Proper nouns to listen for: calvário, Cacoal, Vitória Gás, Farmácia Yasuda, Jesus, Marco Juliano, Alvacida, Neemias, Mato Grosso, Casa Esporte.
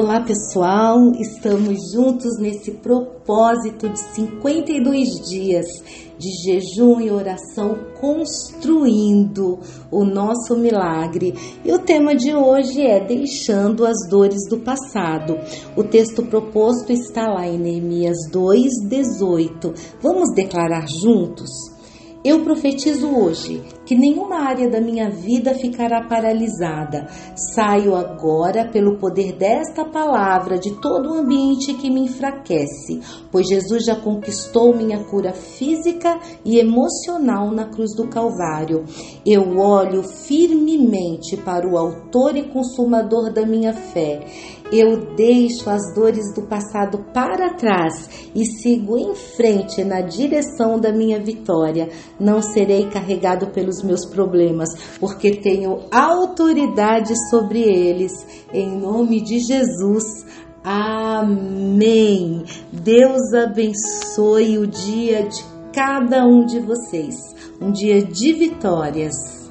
Olá pessoal, estamos juntos nesse propósito de 52 dias de jejum e oração construindo o nosso milagre. E o tema de hoje é deixando as dores do passado. O texto proposto está lá em Neemias 2:18. Vamos declarar juntos? Eu profetizo hoje que nenhuma área da minha vida ficará paralisada. Saio agora pelo poder desta palavra de todo o ambiente que me enfraquece, pois Jesus já conquistou minha cura física e emocional na cruz do Calvário. Eu olho firmemente para o autor e consumador da minha fé. Eu deixo as dores do passado para trás e sigo em frente na direção da minha vitória. Não serei carregado pelos meus problemas, porque tenho autoridade sobre eles. Em nome de Jesus. Amém. Deus abençoe o dia de cada um de vocês. Um dia de vitórias.